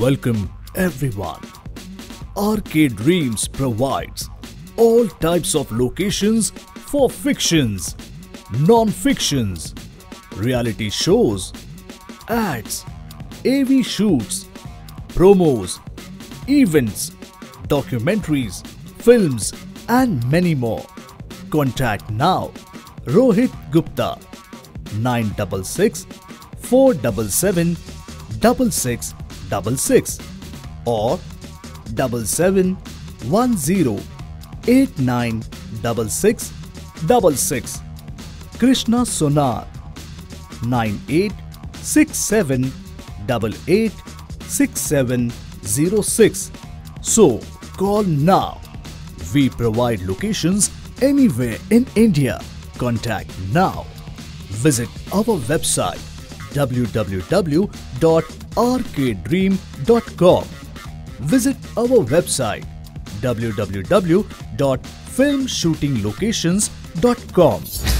Welcome everyone. Arcade Dreams provides all types of locations for fictions, non-fictions, reality shows, ads, AV shoots, promos, events, documentaries, films and many more. Contact now Rohit Gupta 966-477-6666 or 7710-896666. Krishna Sonar 9867886706. So call now. We provide locations anywhere in India. Contact now. Visit our website www.rkdream.com. Visit our website www.filmshootinglocations.com.